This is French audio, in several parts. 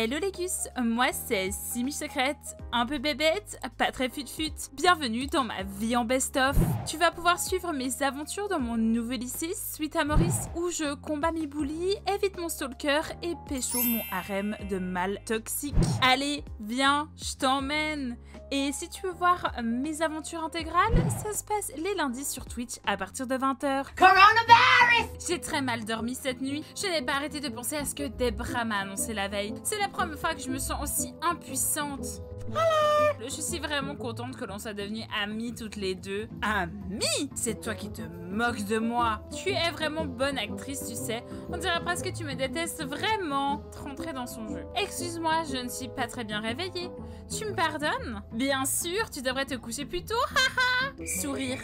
Hello les gus, moi c'est Simi Secrète, un peu bébête, pas très fut-fut. Bienvenue dans ma vie en best-of. Tu vas pouvoir suivre mes aventures dans mon nouvel lycée suite à Maurice où je combats mes bullies, évite mon stalker et pécho mon harem de mâles toxiques. Allez, viens, je t'emmène. Et si tu veux voir mes aventures intégrales, ça se passe les lundis sur Twitch à partir de 20 h. Coronavirus! J'ai très mal dormi cette nuit, je n'ai pas arrêté de penser à ce que Debrah m'a annoncé la veille. C'est la première fois que je me sens aussi impuissante. Hello. Je suis vraiment contente que l'on soit devenues amies toutes les deux. Amies? C'est toi qui te moques de moi. Tu es vraiment bonne actrice, tu sais. On dirait presque que tu me détestes vraiment. Rentrer dans son jeu. Excuse-moi, je ne suis pas très bien réveillée. Tu me pardonnes? Bien sûr, tu devrais te coucher plus tôt. Haha. Sourire.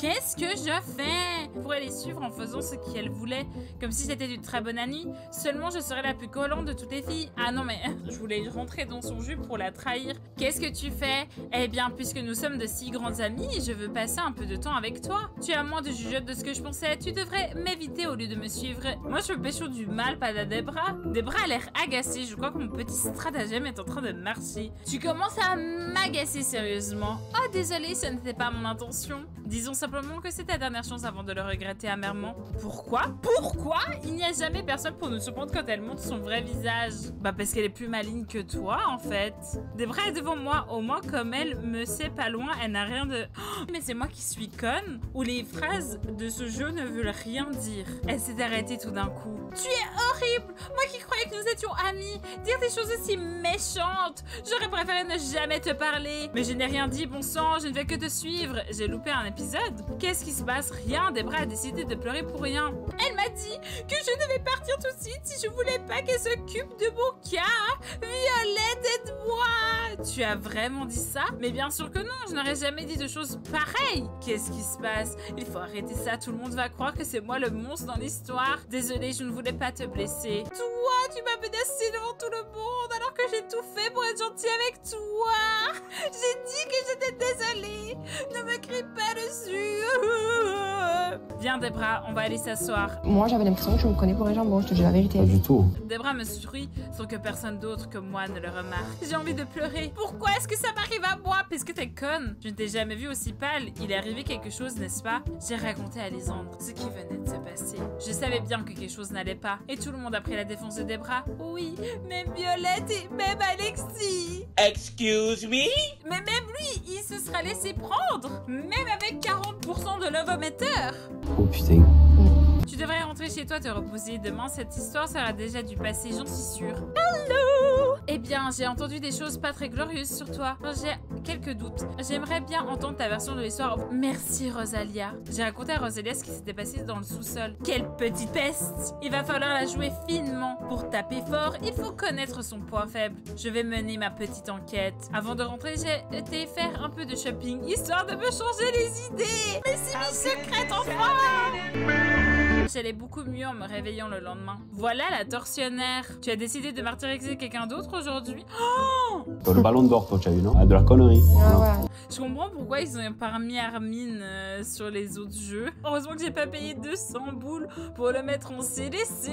Qu'est-ce que je fais? Je pourrais les suivre en faisant ce qu'elles voulaient, comme si c'était du très bonne nuit. Seulement, je serais la plus collante de toutes les filles. Ah non, mais je voulais rentrer dans son jus pour la trahir. Qu'est-ce que tu fais? Eh bien, puisque nous sommes de si grandes amies, je veux passer un peu de temps avec toi. Tu as moins de jugeote de ce que je pensais. Tu devrais m'éviter au lieu de me suivre. Moi, je veux pécho du mal, pas de Debrah. Debrah a l'air agacée. Je crois que mon petit stratagème est en train de marcher. Tu commences à m'agacer sérieusement. Oh, désolé, ce n'était pas mon intention. Disons simplement que c'est ta dernière chance avant de le regretter amèrement. Pourquoi? Pourquoi il n'y a jamais personne pour nous surprendre quand elle montre son vrai visage? Bah parce qu'elle est plus maligne que toi en fait. Debrah est devant moi, au moins comme elle me sait pas loin, elle n'a rien de... Oh, mais c'est moi qui suis conne? Ou les phrases de ce jeu ne veulent rien dire. Elle s'est arrêtée tout d'un coup. Tu es horrible! Moi qui croyais que nous étions amis! Dire des choses aussi méchantes! J'aurais préféré ne jamais te parler! Mais je n'ai rien dit, bon sang, je ne vais que te suivre! J'ai loupé un épisode? Qu'est-ce qui se passe? Rien, Debrah a décidé de pleurer pour rien. Elle m'a dit que je devais partir tout de suite si je voulais pas qu'elle s'occupe de mon cas! Violette, aide-moi! Tu as vraiment dit ça? Mais bien sûr que non, je n'aurais jamais dit de choses pareilles! Qu'est-ce qui se passe? Il faut arrêter ça, tout le monde va croire que c'est moi le monstre dans l'histoire. Désolée, je ne voulais pas te blesser. Toi, tu m'as menacée devant tout le monde alors que j'ai tout fait pour être gentille avec toi. J'ai dit que j'étais désolée. Ne me crie pas dessus. Viens Debrah, on va aller s'asseoir. Moi, j'avais l'impression que je me connais pour les jambons, je te dis la vérité. Pas du tout. Debrah me sourit sans que personne d'autre que moi ne le remarque. J'ai envie de pleurer. Pourquoi est-ce que ça m'arrive à moi? Parce que t'es conne. Je ne t'ai jamais vue aussi pâle. Il est arrivé quelque chose, n'est-ce pas? J'ai raconté à Alisande ce qui venait de se passer. Je savais bien que quelque chose n'allait pas. Et tout le monde a pris la défense de Debrah. Oui, même Violette et même Alexis. Excuse me? Mais même lui, il se sera laissé prendre. Même avec 40% de l'ovometteur. Oh putain. Tu devrais rentrer chez toi te reposer. Demain, cette histoire sera déjà du passé, j'en suis sûre. Hello! Eh bien, j'ai entendu des choses pas très glorieuses sur toi. J'ai quelques doutes. J'aimerais bien entendre ta version de l'histoire. Merci, Rosalia. J'ai raconté à Rosalia ce qui s'était passé dans le sous-sol. Quelle petite peste! Il va falloir la jouer finement. Pour taper fort, il faut connaître son point faible. Je vais mener ma petite enquête. Avant de rentrer, j'ai été faire un peu de shopping, histoire de me changer les idées. Mais c'est mes secrets, enfin! J'allais beaucoup mieux en me réveillant le lendemain. Voilà la tortionnaire. Tu as décidé de martyriser quelqu'un d'autre aujourd'hui? Oh, le ballon d'or, toi, tu as eu, non? Ah, de la connerie. Ah, ouais. Je comprends pourquoi ils ont parmi Armin sur les autres jeux. Heureusement que j'ai pas payé 200 boules pour le mettre en CDC.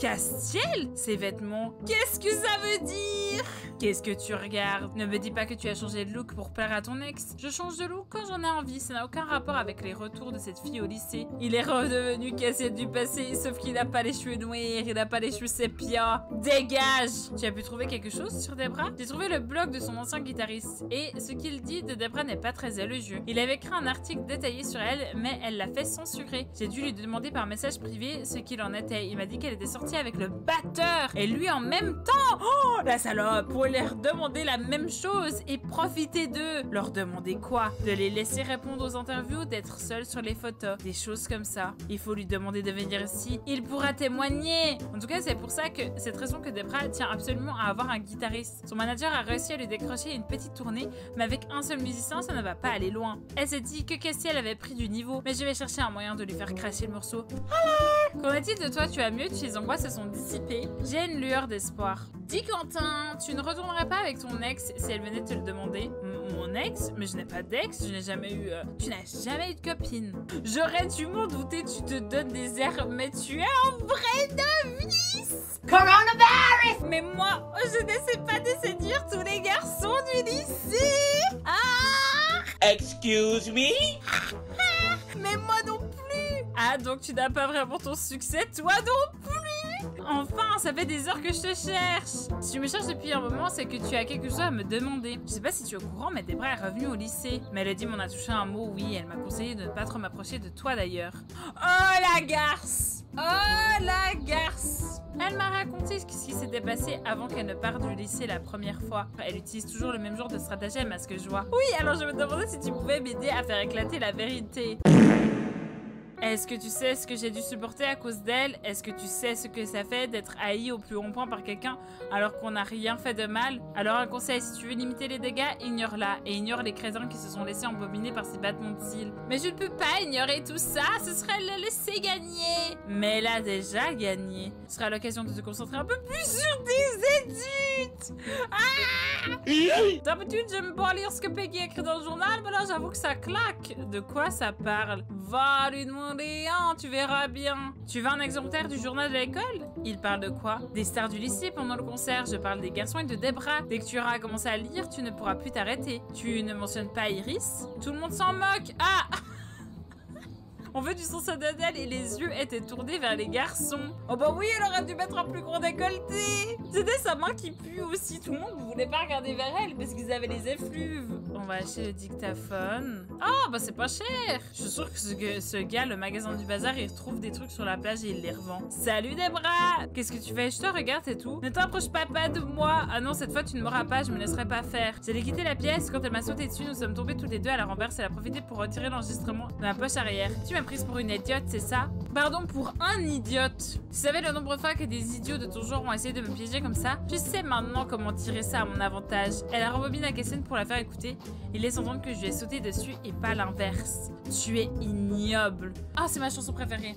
Castiel, ses vêtements. Qu'est-ce que ça veut dire? Qu'est-ce que tu regardes? Ne me dis pas que tu as changé de look pour plaire à ton ex. Je change de look quand j'en ai envie. Ça n'a aucun rapport avec les retours de cette fille au lycée. Il est redevenu Castiel du passé, sauf qu'il n'a pas les cheveux noirs, il n'a pas les cheveux sépia. Dégage! Tu as pu trouver quelque chose sur Debrah? J'ai trouvé le blog de son ancien guitariste. Et ce qu'il dit de Debrah n'est pas très élogieux. Il avait écrit un article détaillé sur elle, mais elle l'a fait censurer. J'ai dû lui demander par message privé ce qu'il en était. Il m'a dit qu'elle était sortie avec le batteur et lui en même temps. Oh, la salope! Pour leur demander la même chose et profiter d'eux. Leur demander quoi? De les laisser répondre aux interviews, d'être seul sur les photos, des choses comme ça. Il faut lui demander de venir ici. Il pourra témoigner. En tout cas, c'est pour ça que cette raison que Debrah tient absolument à avoir un guitariste. Son manager a réussi à lui décrocher une petite tournée, mais avec un seul musicien, ça ne va pas aller loin. Elle s'est dit que Castiel avait pris du niveau, mais je vais chercher un moyen de lui faire cracher le morceau. Qu'en est-il de toi? Tu as mieux? Tes angoisses se sont dissipées. J'ai une lueur d'espoir. Dis Quentin, tu ne retournerais pas avec ton ex si elle venait te le demander? Mon ex? Mais je n'ai pas d'ex, je n'ai jamais eu... Tu n'as jamais eu de copine. J'aurais dû m'en douter, tu te donnes des airs, mais tu es un vrai novice! Coronavirus! Mais mais moi, je ne sais pas de séduire tous les garçons du lycée. Ah! Excuse me? Mais moi non plus. Ah, donc tu n'as pas vraiment ton succès, toi non plus. Enfin, ça fait des heures que je te cherche. Si tu me cherches depuis un moment, c'est que tu as quelque chose à me demander. Je sais pas si tu es au courant, mais Debrah est revenue au lycée. Mélodie m'en a touché un mot, oui. Elle m'a conseillé de ne pas trop m'approcher de toi d'ailleurs. Oh la garce! Oh la garce! Elle m'a raconté ce qui s'était passé avant qu'elle ne parte du lycée la première fois. Elle utilise toujours le même genre de stratagème à ce que je vois. Oui, alors je me demandais si tu pouvais m'aider à faire éclater la vérité. Est-ce que tu sais ce que j'ai dû supporter à cause d'elle? Est-ce que tu sais ce que ça fait d'être haï au plus long point par quelqu'un alors qu'on n'a rien fait de mal? Alors un conseil, si tu veux limiter les dégâts, ignore-la. Et ignore les crétins qui se sont laissés embobiner par ces battements de cils. Mais je ne peux pas ignorer tout ça, ce serait le laisser gagner. Mais elle a déjà gagné. Ce sera l'occasion de te concentrer un peu plus sur tes études. Ah! D'habitude, j'aime pas lire ce que Peggy a écrit dans le journal, mais là j'avoue que ça claque. De quoi ça parle? Va lui demander. Tu verras bien. Tu veux un exemplaire du journal de l'école? Il parle de quoi? Des stars du lycée pendant le concert. Je parle des garçons et de Debrah. Dès que tu auras commencé à lire, tu ne pourras plus t'arrêter. Tu ne mentionnes pas Iris? Tout le monde s'en moque. Ah! On veut du son d'elle et les yeux étaient tournés vers les garçons. Oh bah oui, elle aurait dû mettre un plus grand décolleté. C'était sa main qui pue aussi. Tout le monde ne voulait pas regarder vers elle parce qu'ils avaient les effluves. On va acheter le dictaphone. Oh bah c'est pas cher. Je suis sûre que ce gars, le magasin du bazar, il trouve des trucs sur la plage et il les revend. Salut Debrah! Qu'est-ce que tu fais? Je te regarde, c'est tout. Ne t'approche pas de moi. Ah non, cette fois tu ne m'auras pas, je me laisserai pas faire. J'allais quitter la pièce quand elle m'a sauté dessus. Nous sommes tombés tous les deux à la renverse. Elle a profité pour retirer l'enregistrement de ma poche arrière. Tu m'as prise pour une idiote, c'est ça? Pardon, pour un idiote. Tu savais le nombre de fois que des idiots de ton genre ont essayé de me piéger comme ça? Je sais maintenant comment tirer ça à mon avantage. Elle a rebobiné à Castiel pour la faire écouter. Il laisse entendre que je lui ai sauté dessus et pas l'inverse. Tu es ignoble. Ah, c'est ma chanson préférée.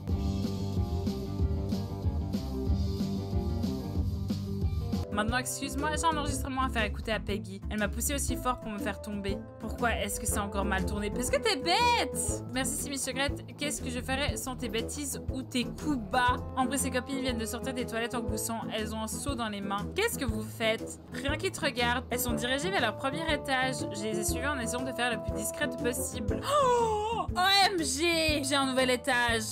Maintenant, excuse-moi, j'ai un enregistrement à faire écouter à Peggy. Elle m'a poussé aussi fort pour me faire tomber. Pourquoi est-ce que c'est encore mal tourné? Parce que t'es bête! Merci Simi Secrète. Qu'est-ce que je ferais sans tes bêtises ou tes coups bas? En vrai, ses copines viennent de sortir des toilettes en poussant. Elles ont un seau dans les mains. Qu'est-ce que vous faites? Rien qui te regarde. Elles sont dirigées vers leur premier étage. Je les ai suivies en essayant de faire le plus discrète possible. Oh! OMG! J'ai un nouvel étage.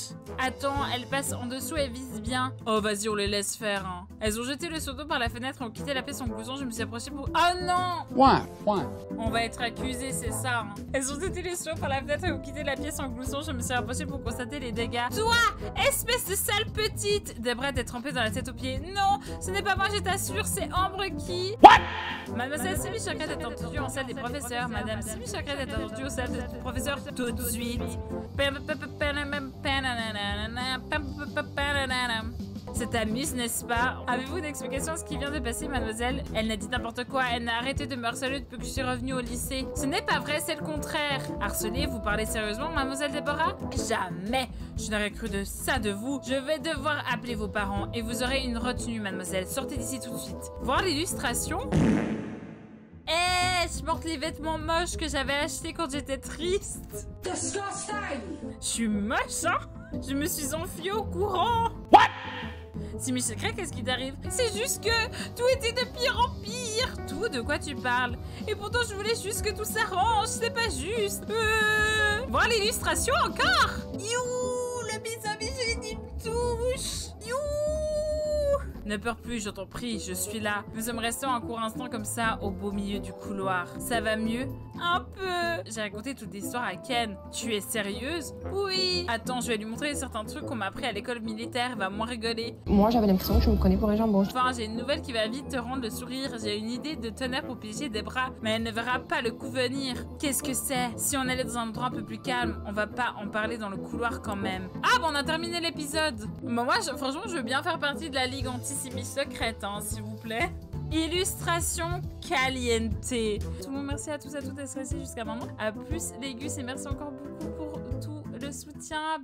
Attends, elles passent en dessous et visent bien. Oh, vas-y, on les laisse faire, hein. Elles ont jeté le seau d'eau par la fenêtre. On quittait la pièce en blouson, je me suis approchée pour... Oh non! Ouais. On va être accusés, c'est ça. Hein. Elles ont été les soirs par la fenêtre et ont quitté la pièce en blouson, je me suis approchée pour constater les dégâts. Toi, espèce de sale petite! Debrah est trempée dans la tête aux pieds. Non, ce n'est pas moi, je t'assure, c'est Ambre qui... What? Mademoiselle Simi Secrète est entendue en salle des professeurs. Madame Simi Secrète est entendue en salle des professeurs tout de suite. C'est ta muse, n'est-ce pas? Avez-vous une explication à ce qui vient de passer, mademoiselle? Elle n'a dit n'importe quoi, elle n'a arrêté de me harceler depuis que je suis revenue au lycée. Ce n'est pas vrai, c'est le contraire. Harceler, vous parlez sérieusement, mademoiselle Debrah? Jamais! Je n'aurais cru de ça de vous. Je vais devoir appeler vos parents et vous aurez une retenue, mademoiselle. Sortez d'ici tout de suite. Voir l'illustration? Je porte les vêtements moches que j'avais achetés quand j'étais triste. Je suis moche, hein? Je me suis enfuie au courant. What? Simi Secrète, qu'est-ce qui t'arrive? C'est juste que tout était de pire en pire. Tout, de quoi tu parles? Et pourtant, je voulais juste que tout s'arrange. C'est pas juste. Voir l'illustration encore? You, le bisou, je touche. You. Ne peur plus, je t'en prie, je suis là. Nous sommes restés un court instant comme ça, au beau milieu du couloir. Ça va mieux? Un peu. J'ai raconté toute l'histoire à Ken. Tu es sérieuse? Oui. Attends, je vais lui montrer certains trucs qu'on m'a appris à l'école militaire. Va moins rigoler. Moi, j'avais l'impression que je me prenais pour les jambons. Enfin, j'ai une nouvelle qui va vite te rendre le sourire. J'ai une idée de tonnerre pour piéger Debrah, mais elle ne verra pas le coup venir. Qu'est-ce que c'est? Si on allait dans un endroit un peu plus calme, on va pas en parler dans le couloir quand même. Ah, bah on a terminé l'épisode. Bah, moi, franchement, je veux bien faire partie de la ligue anti Simi Secrète, hein, s'il vous plaît. Illustration caliente. Tout le monde, merci à tous et à toutes d'être restés jusqu'à maintenant. À plus les gus et merci encore beaucoup pour tout le soutien.